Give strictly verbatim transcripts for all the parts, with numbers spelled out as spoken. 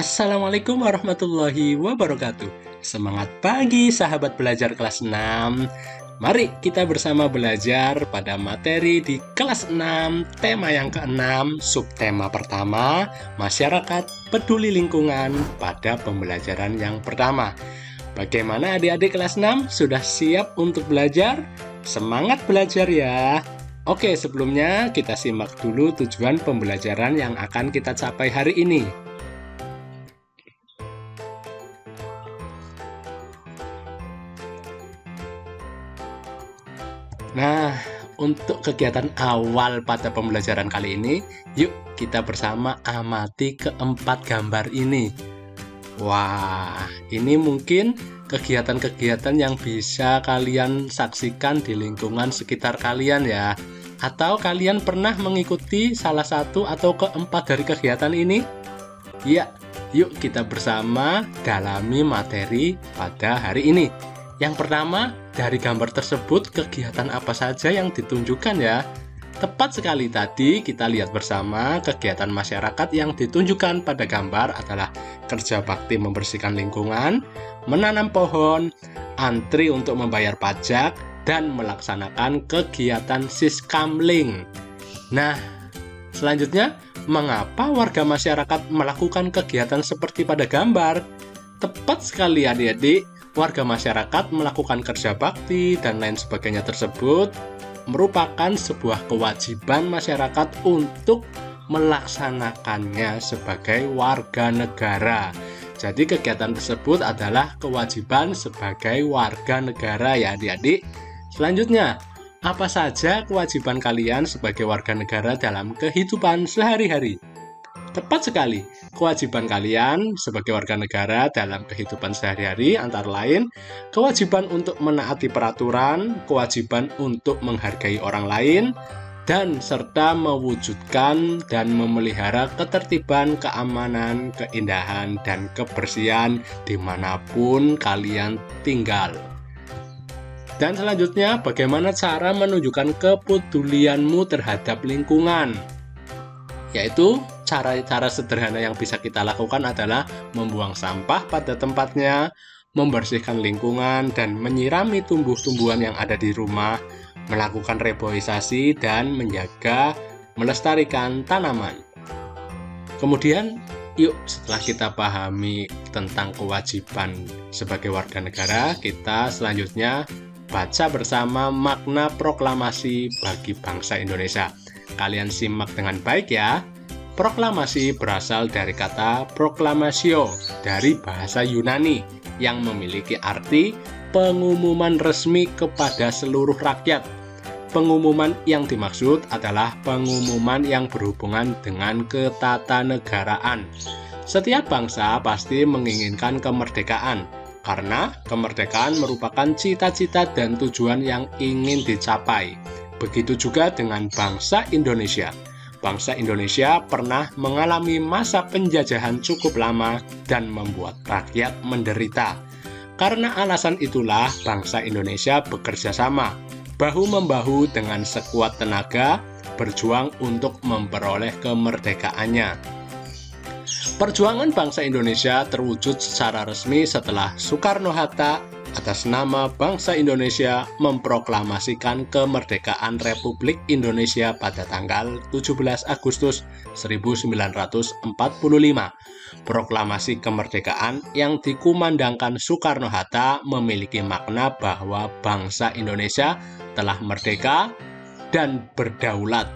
Assalamualaikum warahmatullahi wabarakatuh. Semangat pagi sahabat belajar kelas enam. Mari kita bersama belajar pada materi di kelas enam, tema yang keenam, subtema pertama, masyarakat peduli lingkungan pada pembelajaran yang pertama. Bagaimana adik-adik kelas enam? Sudah siap untuk belajar? Semangat belajar ya! Oke, sebelumnya kita simak dulu tujuan pembelajaran yang akan kita capai hari ini. Nah, untuk kegiatan awal pada pembelajaran kali ini, yuk kita bersama amati keempat gambar ini. Wah, ini mungkin kegiatan-kegiatan yang bisa kalian saksikan di lingkungan sekitar kalian ya. Atau kalian pernah mengikuti salah satu atau keempat dari kegiatan ini? Ya, yuk kita bersama dalami materi pada hari ini. Yang pertama, dari gambar tersebut kegiatan apa saja yang ditunjukkan ya? Tepat sekali, tadi kita lihat bersama kegiatan masyarakat yang ditunjukkan pada gambar adalah kerja bakti membersihkan lingkungan, menanam pohon, antri untuk membayar pajak, dan melaksanakan kegiatan siskamling. Nah, selanjutnya, mengapa warga masyarakat melakukan kegiatan seperti pada gambar? Tepat sekali adik-adik, warga masyarakat melakukan kerja bakti dan lain sebagainya tersebut merupakan sebuah kewajiban masyarakat untuk melaksanakannya sebagai warga negara. Jadi kegiatan tersebut adalah kewajiban sebagai warga negara ya adik-adik. Selanjutnya, apa saja kewajiban kalian sebagai warga negara dalam kehidupan sehari-hari? Tepat sekali, kewajiban kalian sebagai warga negara dalam kehidupan sehari-hari antara lain kewajiban untuk menaati peraturan, kewajiban untuk menghargai orang lain, dan serta mewujudkan dan memelihara ketertiban, keamanan, keindahan, dan kebersihan dimanapun kalian tinggal. Dan selanjutnya, bagaimana cara menunjukkan kepedulianmu terhadap lingkungan? Yaitu cara-cara sederhana yang bisa kita lakukan adalah membuang sampah pada tempatnya, membersihkan lingkungan, dan menyirami tumbuh-tumbuhan yang ada di rumah, melakukan reboisasi, dan menjaga melestarikan tanaman. Kemudian, yuk setelah kita pahami tentang kewajiban sebagai warga negara, kita selanjutnya baca bersama makna proklamasi bagi bangsa Indonesia. Kalian simak dengan baik ya. Proklamasi berasal dari kata proklamasio dari bahasa Yunani yang memiliki arti pengumuman resmi kepada seluruh rakyat. Pengumuman yang dimaksud adalah pengumuman yang berhubungan dengan ketatanegaraan. Setiap bangsa pasti menginginkan kemerdekaan karena kemerdekaan merupakan cita-cita dan tujuan yang ingin dicapai. Begitu juga dengan bangsa Indonesia. Bangsa Indonesia pernah mengalami masa penjajahan cukup lama dan membuat rakyat menderita. Karena alasan itulah bangsa Indonesia bekerja sama, bahu-membahu dengan sekuat tenaga, berjuang untuk memperoleh kemerdekaannya. Perjuangan bangsa Indonesia terwujud secara resmi setelah Soekarno-Hatta atas nama bangsa Indonesia memproklamasikan kemerdekaan Republik Indonesia pada tanggal tujuh belas Agustus seribu sembilan ratus empat puluh lima. Proklamasi kemerdekaan yang dikumandangkan Soekarno-Hatta memiliki makna bahwa bangsa Indonesia telah merdeka dan berdaulat,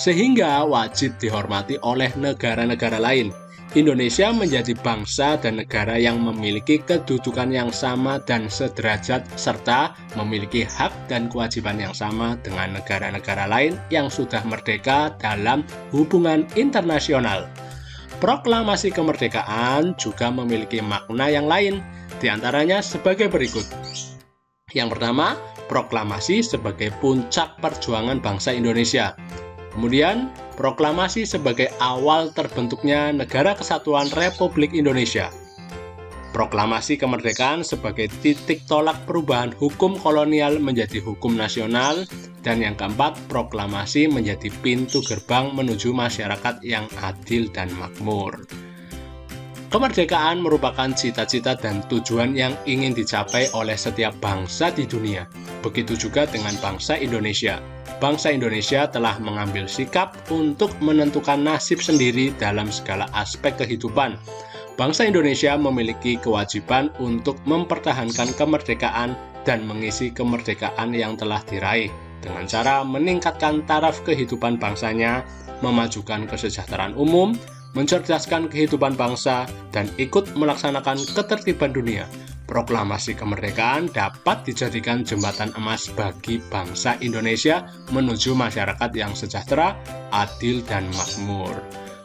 sehingga wajib dihormati oleh negara-negara lain. Indonesia menjadi bangsa dan negara yang memiliki kedudukan yang sama dan sederajat serta memiliki hak dan kewajiban yang sama dengan negara-negara lain yang sudah merdeka dalam hubungan internasional. Proklamasi kemerdekaan juga memiliki makna yang lain, diantaranya sebagai berikut. Yang pertama, proklamasi sebagai puncak perjuangan bangsa Indonesia. Kemudian, proklamasi sebagai awal terbentuknya Negara Kesatuan Republik Indonesia. Proklamasi kemerdekaan sebagai titik tolak perubahan hukum kolonial menjadi hukum nasional. Dan yang keempat, proklamasi menjadi pintu gerbang menuju masyarakat yang adil dan makmur. Kemerdekaan merupakan cita-cita dan tujuan yang ingin dicapai oleh setiap bangsa di dunia. Begitu juga dengan bangsa Indonesia. Bangsa Indonesia telah mengambil sikap untuk menentukan nasib sendiri dalam segala aspek kehidupan. Bangsa Indonesia memiliki kewajiban untuk mempertahankan kemerdekaan dan mengisi kemerdekaan yang telah diraih dengan cara meningkatkan taraf kehidupan bangsanya, memajukan kesejahteraan umum, mencerdaskan kehidupan bangsa, dan ikut melaksanakan ketertiban dunia. Proklamasi kemerdekaan dapat dijadikan jembatan emas bagi bangsa Indonesia menuju masyarakat yang sejahtera, adil, dan makmur.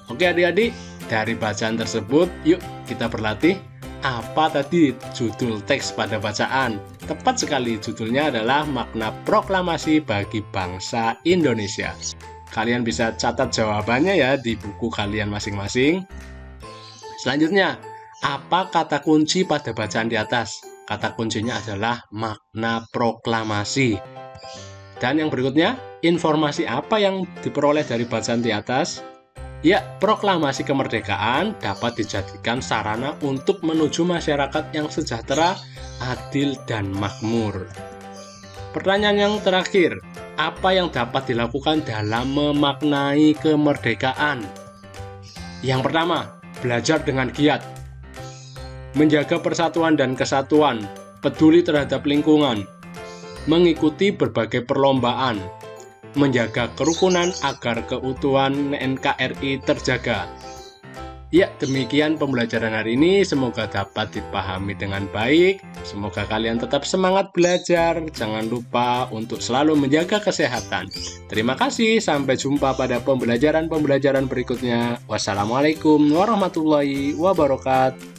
Oke adik-adik, dari bacaan tersebut, yuk kita berlatih. Apa tadi judul teks pada bacaan? Tepat sekali, judulnya adalah makna proklamasi bagi bangsa Indonesia. Kalian bisa catat jawabannya ya di buku kalian masing-masing. Selanjutnya, apa kata kunci pada bacaan di atas? Kata kuncinya adalah makna proklamasi. Dan yang berikutnya, informasi apa yang diperoleh dari bacaan di atas? Ya, proklamasi kemerdekaan dapat dijadikan sarana untuk menuju masyarakat yang sejahtera, adil, dan makmur. Pertanyaan yang terakhir, apa yang dapat dilakukan dalam memaknai kemerdekaan? Yang pertama, belajar dengan giat, menjaga persatuan dan kesatuan, peduli terhadap lingkungan, mengikuti berbagai perlombaan, menjaga kerukunan agar keutuhan N K R I terjaga. Ya, demikian pembelajaran hari ini. Semoga dapat dipahami dengan baik. Semoga kalian tetap semangat belajar. Jangan lupa untuk selalu menjaga kesehatan. Terima kasih. Sampai jumpa pada pembelajaran-pembelajaran berikutnya. Wassalamualaikum warahmatullahi wabarakatuh.